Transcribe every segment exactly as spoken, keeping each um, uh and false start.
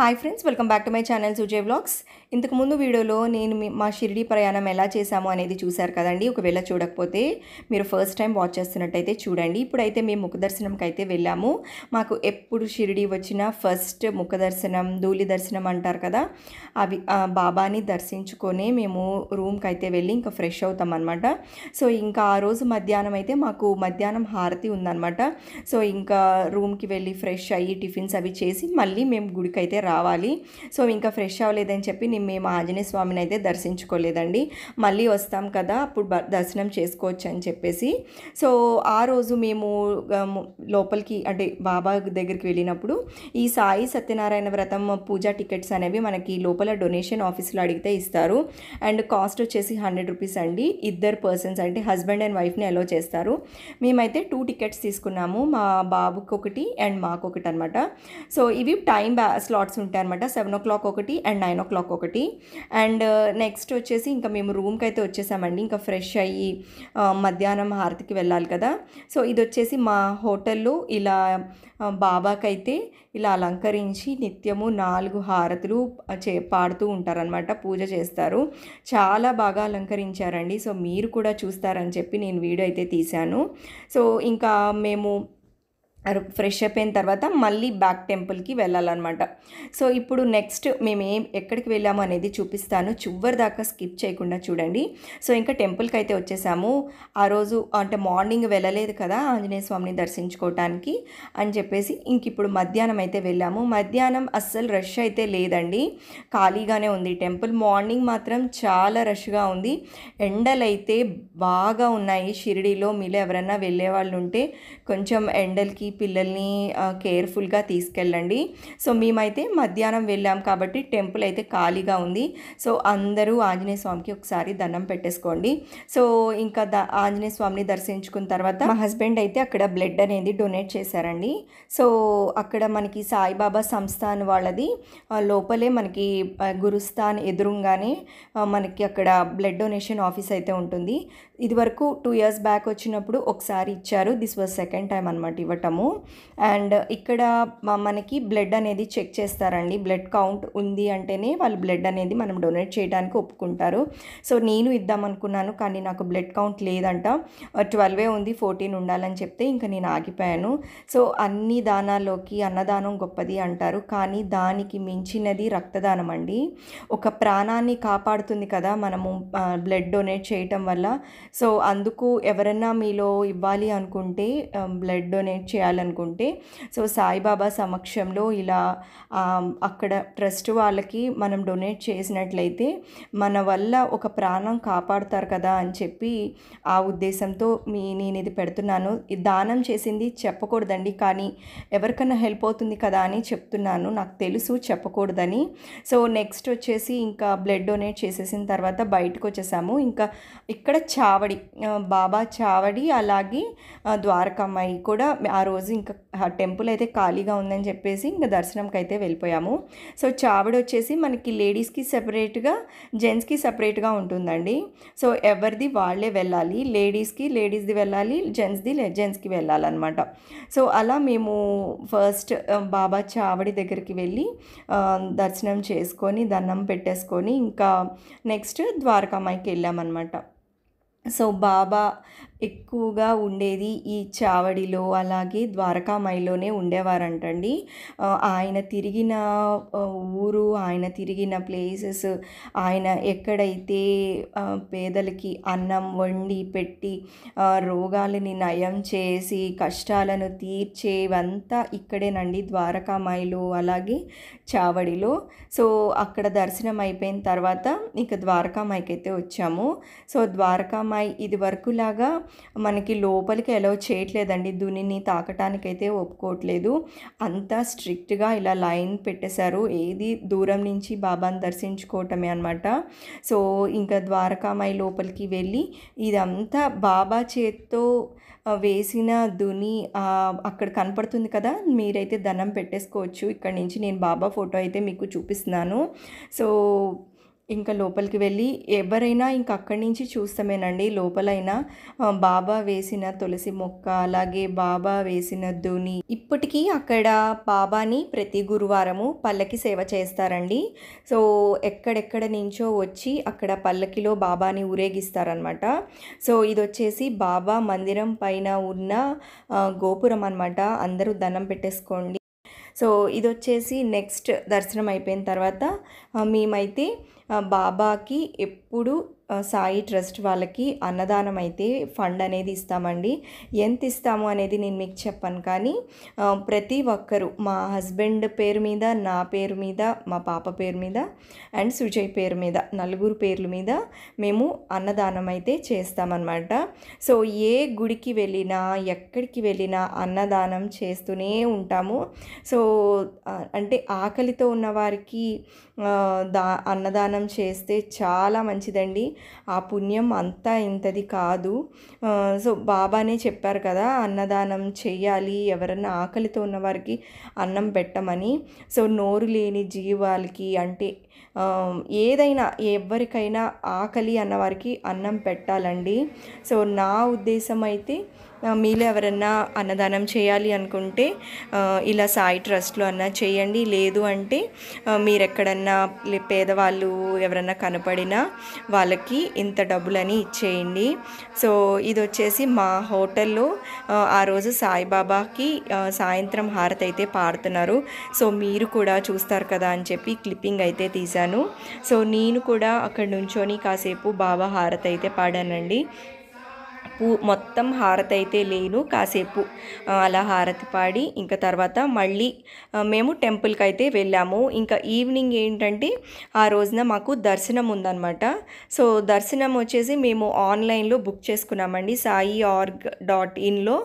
High friends welcome back to my channel Sujay vlogs. ఇంతకు ముందు వీడియోలో నేను మా షిర్డి ప్రయాణం ఎలా చేశామో అనేది చూశారు కదండి। ఒకవేళ చూడకపోతే మీరు ఫస్ట్ టైం వాచ్ చేస్తున్నట్లయితే చూడండి। ఇప్పుడైతే మేము ముఖ దర్శనంకి అయితే వెళ్ళాము। మాకు ఎప్పుడు షిర్డి వచ్చినా ఫస్ట్ ముఖ దర్శనం, దూలి దర్శనం అంటారు కదా, అవి బాబాని దర్శించుకొని మేము రూమ్కి అయితే వెళ్ళి ఇంకా ఫ్రెష్ అవుతాం అన్నమాట। సో ఇంకా ఆ రోజు మధ్యాహ్నం అయితే మాకు మధ్యాహ్నం హారతి ఉందన్నమాట। సో ఇంకా రూమ్కి వెళ్ళి ఫ్రెష్ అయ్యి టిఫిన్స్ అవి చేసి మళ్ళీ మేము గుడికి అయితే రావాలి। సో ఇంకా ఫ్రెష్ అవ్వలేదని చెప్పి మేము ఆంజనేయ స్వామిని అయితే దర్శించుకోలేదండి। మళ్ళీ వస్తాం కదా అప్పుడు దర్శనం చేసుకోవచ్చు అని చెప్పేసి, సో ఆ రోజు మేము లోపలికి అంటే బాబా దగ్గరికి వెళ్ళినప్పుడు ఈ సాయి సత్యనారాయణ వ్రతం పూజా టికెట్స్ అనేవి మనకి లోపల డొనేషన్ ఆఫీస్లో అడిగితే ఇస్తారు। అండ్ కాస్ట్ వచ్చేసి హండ్రెడ్ రూపీస్ అండి, ఇద్దరు పర్సన్స్ అంటే హస్బెండ్ అండ్ వైఫ్ని అలో చేస్తారు। మేమైతే టూ టికెట్స్ తీసుకున్నాము, మా బాబుకి ఒకటి అండ్ మాకు ఒకటి అనమాట। సో ఇవి టైం స్లాట్స్ ఉంటాయి అనమాట, సెవెన్ ఓ క్లాక్ ఒకటి అండ్ నైన్ ఓ క్లాక్ ఒకటి। అండ్ నెక్స్ట్ వచ్చేసి ఇంకా మేము రూమ్కి అయితే వచ్చేసామండి। ఇంకా ఫ్రెష్ అయ్యి మధ్యాహ్నం హారతికి వెళ్ళాలి కదా, సో ఇది వచ్చేసి మా హోటల్లో ఇలా బాబాకైతే ఇలా అలంకరించి నిత్యము నాలుగు హారతులు చే పాడుతూ ఉంటారనమాట, పూజ చేస్తారు। చాలా బాగా అలంకరించారండి, సో మీరు కూడా చూస్తారని చెప్పి నేను వీడియో అయితే తీశాను। సో ఇంకా మేము ఫ్రెష్ అయిపోయిన తర్వాత మళ్ళీ బ్యాక్ టెంపుల్కి వెళ్ళాలన్నమాట। సో ఇప్పుడు నెక్స్ట్ మేము ఏం ఎక్కడికి వెళ్ళాము అనేది చూపిస్తాను, చివరి దాకా స్కిప్ చేయకుండా చూడండి। సో ఇంకా టెంపుల్కి అయితే వచ్చేసాము। ఆ రోజు అంటే మార్నింగ్ వెళ్ళలేదు కదా ఆంజనేయ స్వామిని దర్శించుకోవటానికి అని చెప్పేసి ఇంక ఇప్పుడు మధ్యాహ్నం అయితే వెళ్ళాము। మధ్యాహ్నం అస్సలు రష్ అయితే లేదండి, ఖాళీగానే ఉంది టెంపుల్। మార్నింగ్ మాత్రం చాలా రష్గా ఉంది, ఎండలైతే బాగా ఉన్నాయి షిరిడీలో। మీలో ఎవరైనా వెళ్ళే వాళ్ళు ఉంటే కొంచెం ఎండలకి పిల్లల్ని కేర్ఫుల్గా తీసుకెళ్ళండి। సో మేమైతే మధ్యాహ్నం వెళ్ళాం కాబట్టి టెంపుల్ అయితే ఖాళీగా ఉంది। సో అందరూ ఆంజనేయ స్వామికి ఒకసారి దండం పెట్టేసుకోండి। సో ఇంకా ద ఆంజనేయ స్వామిని దర్శించుకున్న తర్వాత మా హస్బెండ్ అయితే అక్కడ బ్లడ్ అనేది డొనేట్ చేశారండి। సో అక్కడ మనకి సాయిబాబా సంస్థాన్ వాళ్ళది లోపలే మనకి గురుస్థాన్ ఎదురుగానే మనకి అక్కడ బ్లడ్ డొనేషన్ ఆఫీస్ అయితే ఉంటుంది। ఇదివరకు టూ ఇయర్స్ బ్యాక్ వచ్చినప్పుడు ఒకసారి ఇచ్చారు, దిస్ వాజ్ సెకండ్ టైం అనమాట ఇవ్వటం। అండ్ ఇక్కడ మనకి బ్లడ్ అనేది చెక్ చేస్తారండి, బ్లడ్ కౌంట్ ఉంది అంటేనే వాళ్ళు బ్లడ్ అనేది మనం డొనేట్ చేయడానికి ఒప్పుకుంటారు। సో నేను ఇద్దామనుకున్నాను కానీ నాకు బ్లడ్ కౌంట్ లేదంట, ట్వెల్వే ఉంది, ఫోర్టీన్ ఉండాలని చెప్తే ఇంకా నేను ఆగిపోయాను। సో అన్ని దానాల్లోకి అన్నదానం గొప్పది అంటారు, కానీ దానికి మించినది రక్తదానం అండి। ఒక ప్రాణాన్ని కాపాడుతుంది కదా మనము బ్లడ్ డొనేట్ చేయటం వల్ల। సో అందుకు ఎవరైనా మీలో ఇవ్వాలి అనుకుంటే, బ్లడ్ డొనేట్ చేయాలనుకుంటే సో సాయిబాబా సమక్షంలో ఇలా అక్కడ ట్రస్ట్ వాళ్ళకి మనం డొనేట్ చేసినట్లయితే మన వల్ల ఒక ప్రాణం కాపాడుతారు కదా అని చెప్పి ఆ ఉద్దేశంతో మీ నేను ఇది పెడుతున్నాను। దానం చేసింది చెప్పకూడదండి, కానీ ఎవరికైనా హెల్ప్ అవుతుంది కదా అని చెప్తున్నాను, నాకు తెలుసు చెప్పకూడదని। సో నెక్స్ట్ వచ్చేసి ఇంకా బ్లడ్ డొనేట్ చేసేసిన తర్వాత బయటకు వచ్చేసాము। ఇంకా ఇక్కడ చావడి బాబా చావడి అలాగే ద్వారకమాయి కూడా ఆ రోజు ఇంకా టెంపుల్ అయితే ఖాళీగా ఉందని చెప్పేసి ఇంకా దర్శనంకి అయితే వెళ్ళిపోయాము। సో చావడి వచ్చేసి మనకి లేడీస్కి సెపరేట్గా జెంట్స్కి సెపరేట్గా ఉంటుందండి। సో ఎవరిది వాళ్ళే వెళ్ళాలి, లేడీస్కి లేడీస్ది వెళ్ళాలి, జెంట్స్ది జెంట్స్కి వెళ్ళాలన్నమాట। సో అలా మేము ఫస్ట్ బాబా చావడి దగ్గరికి వెళ్ళి దర్శనం చేసుకొని దండం పెట్టేసుకొని ఇంకా నెక్స్ట్ ద్వారకామాయికి వెళ్ళామన్నమాట। సో బాబా ఎక్కువగా ఉండేది ఈ చావడిలో అలాగే ద్వారకామాయిలోనే ఉండేవారంటండి। ఆయన తిరిగిన ఊరు, ఆయన తిరిగిన ప్లేసెస్, ఆయన ఎక్కడైతే పేదలకి అన్నం వండి పెట్టి రోగాలని నయం చేసి కష్టాలను తీర్చేవంతా ఇక్కడేనండి, ద్వారకామాయిలో అలాగే చావడిలో। సో అక్కడ దర్శనం అయిపోయిన తర్వాత ఇంకా ద్వారకామాయికి అయితే వచ్చాము। సో ద్వారకామాయి ఇది వరకులాగా మనకి లోపలికి అలౌ చేయట్లేదండి, దునిని తాకటానికైతే ఒప్పుకోవట్లేదు, అంతా స్ట్రిక్ట్గా ఇలా లైన్ పెట్టేశారు, ఏది దూరం నుంచి బాబాను దర్శించుకోవటమే అనమాట। సో ఇంకా ద్వారకామాయి లోపలికి వెళ్ళి ఇదంతా బాబా చేత్తో వేసిన దుని అక్కడ కనపడుతుంది కదా, మీరైతే దండం పెట్టేసుకోవచ్చు ఇక్కడ నుంచి, నేను బాబా ఫోటో అయితే మీకు చూపిస్తున్నాను। సో ఇంకా లోపలికి వెళ్ళి ఎవరైనా ఇంక అక్కడి నుంచి చూస్తామేనండి. లోపలైనా బాబా వేసిన తులసి మొక్క, అలాగే బాబా వేసిన ధూని. ఇప్పటికీ అక్కడ బాబాని ప్రతి గురువారము పల్లకి సేవ చేస్తారండి. సో ఎక్కడెక్కడ నుంచో వచ్చి అక్కడ పల్లకిలో బాబాని ఊరేగిస్తారనమాట. సో ఇది వచ్చేసి బాబా మందిరం పైన ఉన్న గోపురం అనమాట. అందరూ దండం పెట్టేసుకోండి. సో ఇది వచ్చేసి నెక్స్ట్ దర్శనం అయిపోయిన తర్వాత మేమైతే బాబాకి ఎప్పుడు సాయి ట్రస్ట్ వాళ్ళకి అన్నదానం అయితే ఫండ్ అనేది ఇస్తామండి. ఎంత ఇస్తాము అనేది నేను మీకు చెప్పాను, కానీ ప్రతి ఒక్కరు మా హస్బెండ్ పేరు మీద, నా పేరు మీద, మా పాప పేరు మీద అండ్ సుజయ్ పేరు మీద, నలుగురు పేర్ల మీద మేము అన్నదానం అయితే చేస్తామన్నమాట. సో ఏ గుడికి వెళ్ళినా ఎక్కడికి వెళ్ళినా అన్నదానం చేస్తూనే ఉంటాము. సో అంటే ఆకలితో ఉన్నవారికి దా అన్నదానం చేస్తే చాలా మంచిదండి. ఆ పుణ్యం అంతా ఇంతది కాదు. సో బాబానే చెప్పారు కదా అన్నదానం చేయాలి, ఎవరన్నా ఆకలితో ఉన్నవారికి అన్నం పెట్టమని. సో నోరు లేని జీవాలకి అంటే ఏదైనా ఎవరికైనా ఆకలి అన్నవారికి అన్నం పెట్టాలండి. సో నా ఉద్దేశం అయితే మీలో ఎవరన్నా అన్నదానం చేయాలి అనుకుంటే ఇలా సాయి ట్రస్ట్లో అన్నా చేయండి. లేదు అంటే మీరు ఎక్కడన్నా పేదవాళ్ళు ఎవరన్నా కనపడినా వాళ్ళకి ఇంత డబ్బులని ఇచ్చేయండి. సో ఇది వచ్చేసి మా హోటల్లో ఆ రోజు సాయిబాబాకి సాయంత్రం హారతి అయితే పాడుతున్నారు. సో మీరు కూడా చూస్తారు కదా అని చెప్పి క్లిప్పింగ్ అయితే తీశాను. సో నేను కూడా అక్కడ నుంచొని కాసేపు బాబా హారతి అయితే పాడానండి. మొత్తం హారతి అయితే లేను, కాసేపు అలా హారతి పాడి ఇంకా తర్వాత మళ్ళీ మేము టెంపుల్కి అయితే వెళ్ళాము. ఇంకా ఈవినింగ్ ఏంటంటే ఆ రోజున మాకు దర్శనం ఉందన్నమాట. సో దర్శనం వచ్చేసి మేము ఆన్లైన్లో బుక్ చేసుకున్నామండి. సాయి ఆర్గ్ డాట్ ఇన్లో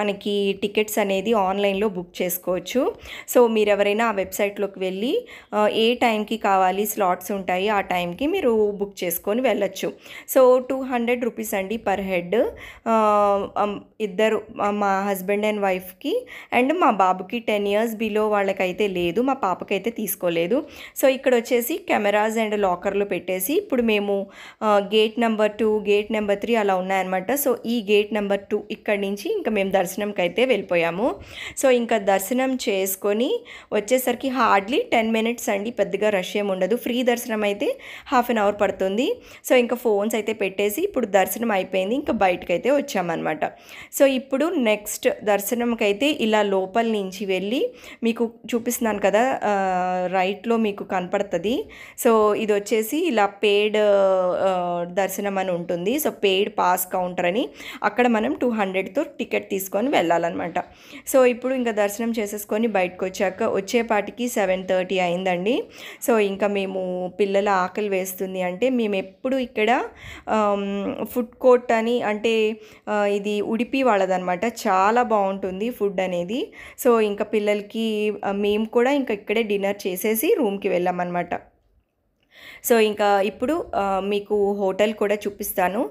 మనకి టికెట్స్ అనేది ఆన్లైన్లో బుక్ చేసుకోవచ్చు. సో మీరు ఎవరైనా ఆ వెబ్సైట్లోకి వెళ్ళి ఏ టైంకి కావాలి స్లాట్స్ ఉంటాయి ఆ టైంకి మీరు బుక్ చేసుకొని వెళ్ళచ్చు. సో టూ హండ్రెడ్ రూపీస్ అండి పర్ హెడ్. ఇద్దరు మా హస్బెండ్ అండ్ వైఫ్కి అండ్ మా బాబుకి టెన్ ఇయర్స్ బిలో వాళ్ళకైతే లేదు, మా పాపకైతే తీసుకోలేదు. సో ఇక్కడ వచ్చేసి కెమెరాస్ అండ్ లాకర్లో పెట్టేసి ఇప్పుడు మేము gate number two gate number three అలా ఉన్నాయన్నమాట. సో ఈ గేట్ నెంబర్ టూ ఇక్కడి నుంచి ఇంకా మేము దర్శనంకి అయితే వెళ్ళిపోయాము. సో ఇంకా దర్శనం చేసుకొని వచ్చేసరికి హార్డ్లీ టెన్ మినిట్స్ అండి, పెద్దగా రష్ ఏమి ఉండదు. ఫ్రీ దర్శనం అయితే హాఫ్ అన్ అవర్ పడుతుంది. సో ఇంకా ఫోన్స్ అయితే పెట్టేసి ఇప్పుడు దర్శనం అయిపోయింది, ఇంకా బయటకైతే వచ్చామన్నమాట. సో ఇప్పుడు నెక్స్ట్ దర్శనంకైతే ఇలా లోపల నుంచి వెళ్ళి మీకు చూపిస్తున్నాను కదా, రైట్లో మీకు కనపడుతుంది. సో ఇది వచ్చేసి ఇలా పేడ్ దర్శనం అని ఉంటుంది. సో పేడ్ పాస్ కౌంటర్ అని, అక్కడ మనం టూ హండ్రెడ్తో టికెట్ తీసుకొని వెళ్ళాలన్నమాట. సో ఇప్పుడు ఇంకా దర్శనం చేసేసుకొని బయటకు వచ్చాక వచ్చేపాటికి సెవెన్ థర్టీ అయిందండి. సో ఇంకా మేము పిల్లల ఆకలి వేస్తుంది అంటే మేము ఎప్పుడు ఇక్కడ ఫుడ్ కోర్ట్ అని అంటే ఇది ఉడిపి వాళ్ళదనమాట, చాలా బాగుంటుంది ఫుడ్ అనేది. సో ఇంకా పిల్లలకి మేము కూడా ఇంకా ఇక్కడే డిన్నర్ చేసేసి రూమ్కి వెళ్ళామన్నమాట. సో ఇంకా ఇప్పుడు మీకు హోటల్ కూడా చూపిస్తాను.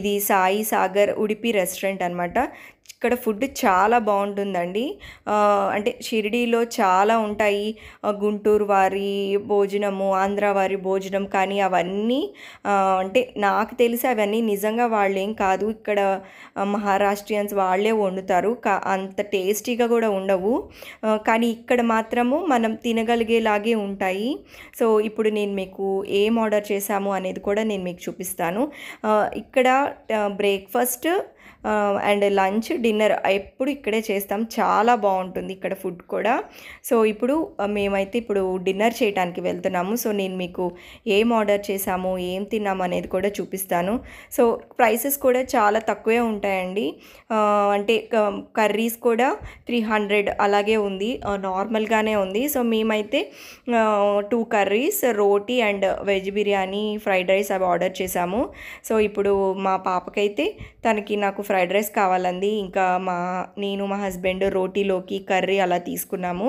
ఇది సాయి సాగర్ ఉడిపి రెస్టారెంట్ అనమాట. ఇక్కడ ఫుడ్ చాలా బాగుంటుందండి. అంటే షిరిడీలో చాలా ఉంటాయి, గుంటూరు వారి భోజనము, ఆంధ్ర వారి భోజనం, కానీ అవన్నీ అంటే నాకు తెలిసి అవన్నీ నిజంగా వాళ్ళేం కాదు. ఇక్కడ మహారాష్ట్రియన్స్ వాళ్ళే వండుతారు, అంత టేస్టీగా కూడా ఉండవు. కానీ ఇక్కడ మాత్రము మనం తినగలిగేలాగే ఉంటాయి. సో ఇప్పుడు నేను మీకు ఏం ఆర్డర్ చేశాము అనేది కూడా నేను మీకు చూపిస్తాను. ఇక్కడ బ్రేక్ఫాస్ట్ అండ్ లంచ్ డిన్నర్ ఎప్పుడు ఇక్కడే చేస్తాం, చాలా బాగుంటుంది ఇక్కడ ఫుడ్ కూడా. సో ఇప్పుడు మేమైతే ఇప్పుడు డిన్నర్ చేయడానికి వెళ్తున్నాము. సో నేను మీకు ఏం ఆర్డర్ చేసాము, ఏం తిన్నాము అనేది కూడా చూపిస్తాను. సో ప్రైసెస్ కూడా చాలా తక్కువే ఉంటాయండి. అంటే కర్రీస్ కూడా త్రీ హండ్రెడ్ అలాగే ఉంది, నార్మల్గానే ఉంది. సో మేమైతే two curries, roti and veg biryani, fried rice అవి ఆర్డర్ చేసాము. సో ఇప్పుడు మా పాపకైతే తనకి నాకు ఫ్రైడ్ రైస్ కావాలండి, ఇంకా మా నేను మా హస్బెండ్ రోటీలోకి కర్రీ అలా తీసుకున్నాము.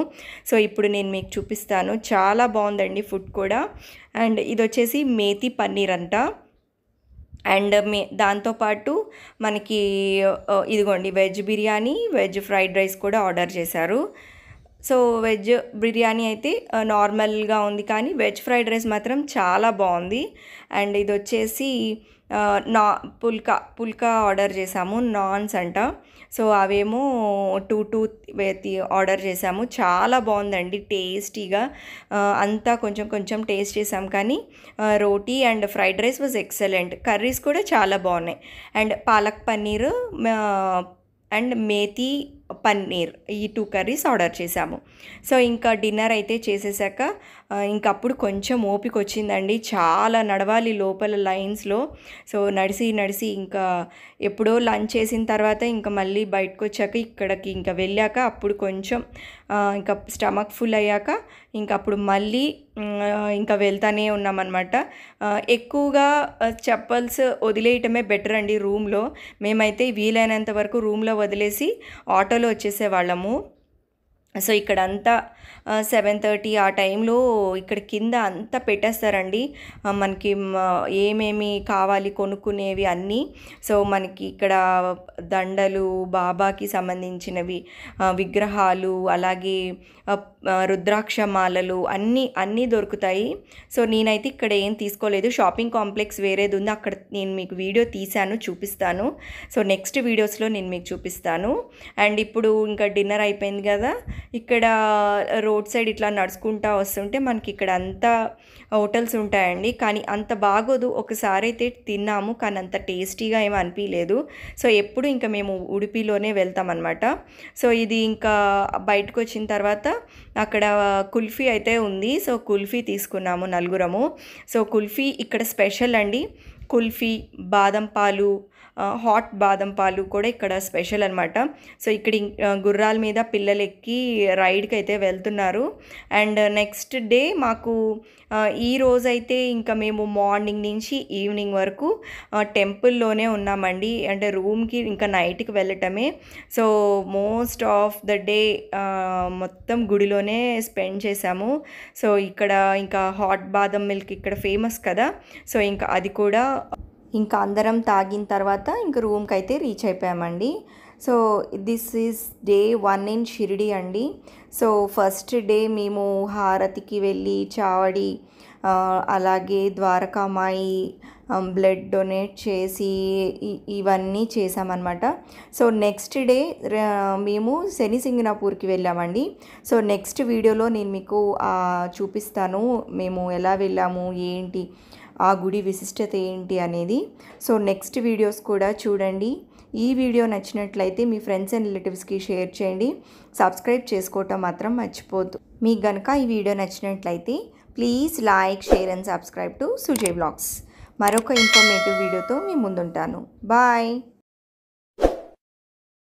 సో ఇప్పుడు నేను మీకు చూపిస్తాను, చాలా బాగుందండి ఫుడ్ కూడా. అండ్ ఇది వచ్చేసి మేతి పన్నీర్ అంట. అండ్ మే దాంతోపాటు మనకి ఇదిగోండి veg biryani, veg fried rice కూడా ఆర్డర్ చేశారు. సో వెజ్ బిర్యానీ అయితే నార్మల్గా ఉంది, కానీ వెజ్ ఫ్రైడ్ రైస్ మాత్రం చాలా బాగుంది. అండ్ ఇది వచ్చేసి నా పుల్కా పుల్కా ఆర్డర్ చేసాము, నాన్స్ అంట. సో అవేమో టూ టూ ఆర్డర్ చేసాము. చాలా బాగుందండి టేస్టీగా, అంతా కొంచెం కొంచెం టేస్ట్ చేసాం. కానీ roti and fried rice was excellent. Curries కూడా చాలా బాగున్నాయి. అండ్ పాలక్ పన్నీర్ అండ్ మేతి పన్నీర్, ఈ టూ కర్రీస్ ఆర్డర్ చేసాము. సో ఇంకా డిన్నర్ అయితే చేసేసాక ఇంకప్పుడు కొంచెం ఓపిక వచ్చిందండి. చాలా నడవాలి లోపల లైన్స్లో. సో నడిసి నడిసి ఇంకా ఎప్పుడో లంచ్ చేసిన తర్వాత ఇంకా మళ్ళీ బయటకు వచ్చాక ఇక్కడికి ఇంకా వెళ్ళాక అప్పుడు కొంచెం ఇంకా స్టమక్ ఫుల్ అయ్యాక ఇంకా అప్పుడు మళ్ళీ ఇంకా వెళ్తానే ఉన్నామన్నమాట. ఎక్కువగా చెప్పల్స్ వదిలేయటమే బెటర్ అండి రూమ్లో. మేమైతే వీలైనంత వరకు రూమ్లో వదిలేసి ఆటోలో వచ్చేసేవాళ్ళము. సో ఇక్కడంతా సెవెన్ థర్టీ ఆ టైంలో ఇక్కడ కింద అంతా పెట్టేస్తారండి మనకి ఏమేమి కావాలి కొనుక్కునేవి అన్నీ. సో మనకి ఇక్కడ దండలు, బాబాకి సంబంధించినవి విగ్రహాలు, అలాగే రుద్రాక్షమాలలు అన్నీ అన్నీ దొరుకుతాయి. సో నేనైతే ఇక్కడ ఏం తీసుకోలేదు. షాపింగ్ కాంప్లెక్స్ వేరేది ఉంది, అక్కడ నేను మీకు వీడియో తీశాను, చూపిస్తాను. సో నెక్స్ట్ వీడియోస్లో నేను మీకు చూపిస్తాను. అండ్ ఇప్పుడు ఇంకా డిన్నర్ అయిపోయింది కదా, ఇక్కడ రోడ్ సైడ్ ఇట్లా నడుచుకుంటా వస్తుంటే మనకి ఇక్కడ అంతా హోటల్స్ ఉంటాయండి, కానీ అంత బాగోదు. ఒకసారి అయితే తిన్నాము, కానీ అంత టేస్టీగా ఏమీ అనిపించలేదు. సో ఎప్పుడు ఇంకా మేము ఉడిపిలోనే వెళ్తామన్నమాట. సో ఇది ఇంకా బయటకు వచ్చిన తర్వాత అక్కడ కుల్ఫీ అయితే ఉంది. సో కుల్ఫీ తీసుకున్నాము నలుగురము. సో కుల్ఫీ ఇక్కడ స్పెషల్ అండి. కుల్ఫీ, బాదం పాలు, హాట్ బాదం పాలు కూడా ఇక్కడ స్పెషల్ అనమాట. సో ఇక్కడ గుర్రాల మీద పిల్లలు ఎక్కి రైడ్కి అయితే వెళ్తున్నారు. అండ్ నెక్స్ట్ డే మాకు ఈ రోజైతే ఇంకా మేము మార్నింగ్ నుంచి ఈవినింగ్ వరకు టెంపుల్లోనే ఉన్నామండి. అంటే రూమ్కి ఇంకా నైట్కి వెళ్ళటమే. So most of the day మొత్తం గుడిలోనే స్పెండ్ చేసాము. సో ఇక్కడ ఇంకా హాట్ బాదం మిల్క్ ఇక్కడ ఫేమస్ కదా, సో ఇంకా అది కూడా ఇంకా అందరం తాగిన తర్వాత ఇంక రూమ్కి అయితే రీచ్ అయిపోయామండి. So this is day one in Shirdi అండి. సో ఫస్ట్ డే మేము హారతికి వెళ్ళి చావడి, అలాగే ద్వారకామాయి బ్లడ్ డొనేట్ చేసి ఇవన్నీ చేసామన్నమాట. సో నెక్స్ట్ డే మేము శనిసింగనాపూర్కి వెళ్ళామండి. సో నెక్స్ట్ వీడియోలో నేను మీకు చూపిస్తాను మేము ఎలా వెళ్ళాము, ఏంటి ఆ గుడి విశిష్టత ఏంటి అనేది. సో నెక్స్ట్ వీడియోస్ కూడా చూడండి. ఈ వీడియో నచ్చినట్లయితే మీ ఫ్రెండ్స్ అండ్ రిలేటివ్స్కి షేర్ చేయండి. సబ్స్క్రైబ్ చేసుకోవటం మాత్రం మర్చిపోద్దు. మీకు గనక ఈ వీడియో నచ్చినట్లయితే please like, share and subscribe to Sujay vlogs. మరొక ఇన్ఫర్మేటివ్ వీడియోతో మీ ముందుంటాను. బాయ్.